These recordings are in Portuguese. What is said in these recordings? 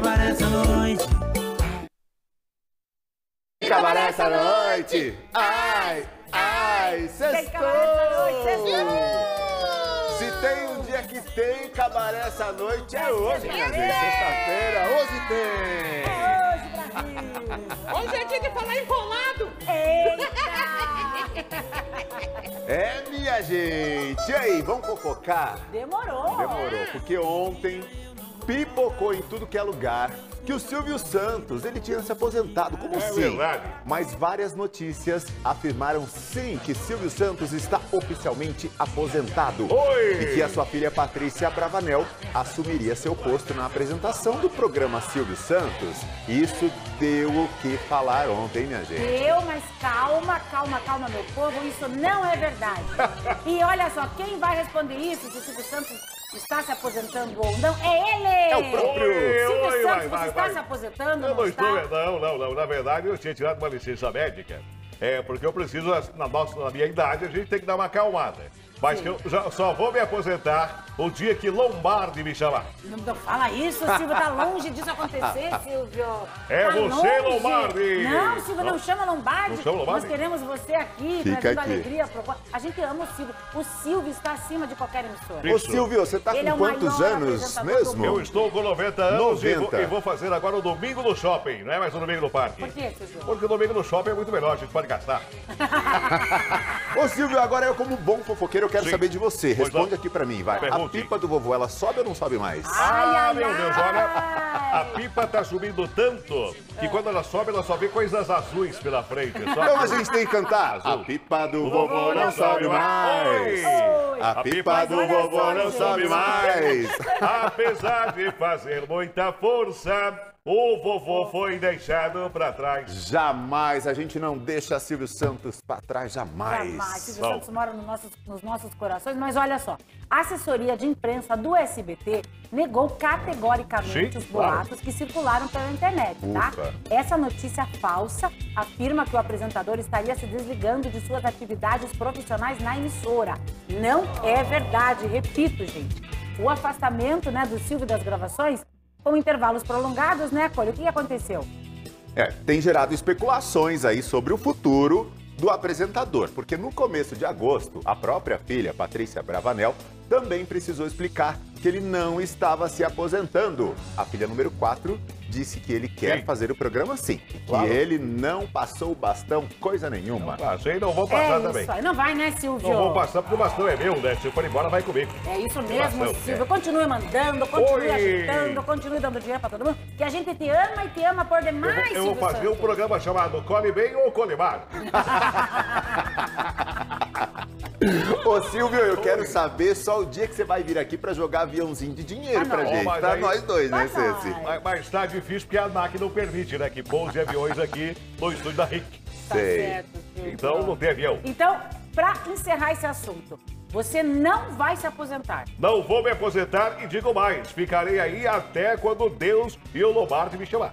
cabaré essa noite. Cabaré essa noite. Ai, ai, sextou. Se tem um dia que tem cabaré essa noite, é hoje, minha gente. Sexta-feira, hoje tem. Hoje é dia de falar enrolado. Eita! É, minha gente. E aí, vamos fofocar? Demorou. Demorou, porque ontem pipocou em tudo que é lugar que o Silvio Santos, ele tinha se aposentado. Como assim? Milagre. Mas várias notícias afirmaram sim que Silvio Santos está oficialmente aposentado. Oi. E que a sua filha Patrícia Abravanel assumiria seu posto na apresentação do programa Silvio Santos. Isso deu o que falar ontem, minha gente. Deu, mas calma, calma, calma, meu povo, isso não é verdade. E olha só, quem vai responder isso se o Silvio Santos está se aposentando ou não? É ele! É o próprio! Silvio Santos, você está se aposentando ou não está? Não, na verdade eu tinha tirado uma licença médica. É, porque eu preciso, na minha idade, a gente tem que dar uma acalmada. Mas que eu só vou me aposentar o dia que Lombardi me chamar. Não fala isso, Silvio. Tá longe disso acontecer, Silvio. É tá você, longe. Lombardi. Não, Silvio, não chama Lombardi. Não chama Lombardi. Nós queremos você aqui, trazendo alegria. A gente ama o Silvio. O Silvio está acima de qualquer emissora. Ô, Silvio, você tá com quantos anos mesmo? Eu estou com 90 anos e vou fazer agora o domingo no shopping. Não é mais o domingo no parque. Por quê, Silvio? Porque o domingo no shopping é muito melhor, a gente pode gastar. Ô, Silvio, agora eu como bom fofoqueiro, eu quero saber de você. Responde aqui pra mim, vai. A pipa do vovô, ela sobe ou não sobe mais? Ah, meu Deus, olha. A pipa tá subindo tanto que quando ela só vê coisas azuis pela frente. Só então a gente tem que cantar. A pipa do vovô não sobe mais. A pipa do vovô não sobe mais. Apesar de fazer muita força, o vovô foi deixado pra trás. Jamais, a gente não deixa Silvio Santos pra trás, jamais. Jamais, Silvio Santos mora nos nossos corações, mas olha só, a assessoria de imprensa do SBT negou categoricamente os boatos que circularam pela internet, tá? Essa notícia falsa afirma que o apresentador estaria se desligando de suas atividades profissionais na emissora. Não é verdade, repito, gente. O afastamento, né, do Silvio das gravações com intervalos prolongados, né, Cole? O que aconteceu? É, tem gerado especulações aí sobre o futuro do apresentador, porque no começo de agosto, a própria filha, Patrícia Abravanel, também precisou explicar que ele não estava se aposentando. A filha número 4 disse que ele quer fazer o programa sim, que ele não passou o bastão coisa nenhuma. Não passei, não vou passar também. Isso aí. Não vai, né, Silvio? Não vou passar porque o bastão é meu, né? Se eu for embora, vai comigo. É isso mesmo, bastão, Silvio. Continue mandando, continue agitando, continue dando dinheiro pra todo mundo, que a gente te ama por demais, Silvio. Eu vou fazer um programa chamado Cole Bem ou Cole Mal. Ô, Silvio, eu quero saber só o dia que você vai vir aqui pra jogar aviãozinho de dinheiro pra gente, pra nós dois, né, Ceci? Mas tá difícil porque a NAC não permite, né, que pouse aviões aqui no estúdio da RIC. Tá certo, Silvio. Então não tem avião. Então, pra encerrar esse assunto, você não vai se aposentar. Não vou me aposentar e digo mais, ficarei aí até quando Deus e o Lombardi me chamar.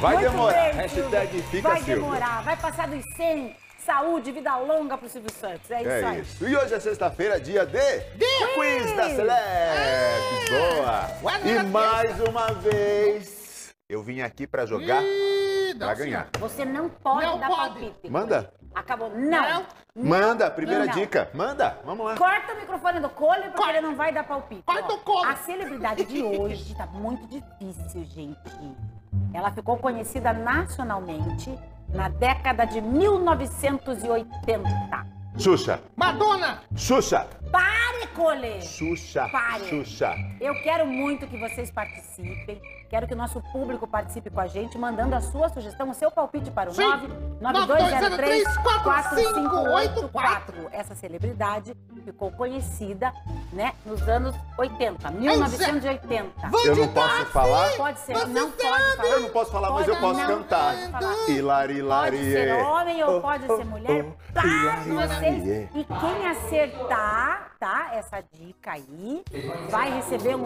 Vai demorar. Hashtag fica, vai demorar, vai passar dos 100. Saúde, vida longa pro Silvio Santos. É isso aí. Isso. E hoje é sexta-feira, dia de Quiz da Celeste. Boa! E mais uma vez, eu vim aqui pra jogar, pra ganhar. Você não pode dar palpite. Manda. Acabou. Não. Manda, primeira dica. Manda, vamos lá. Corta o microfone do Cole, porque ele não vai dar palpite. Corta o Cole. A celebridade de hoje tá muito difícil, gente. Ela ficou conhecida nacionalmente na década de 1980. Xuxa. Madonna. Xuxa. Pare, Cole. Xuxa. Pare. Xuxa. Eu quero muito que vocês participem. Quero que o nosso público participe com a gente, mandando a sua sugestão, o seu palpite para o 992034584. Essa celebridade ficou conhecida, né, nos anos 80, 1980. Eu não posso falar? Pode ser, não pode falar. Eu não posso falar, mas eu posso cantar. Hilari, hilari. Pode ser homem ou pode ser mulher. Para vocês. E quem acertar, tá, essa dica aí, vai receber um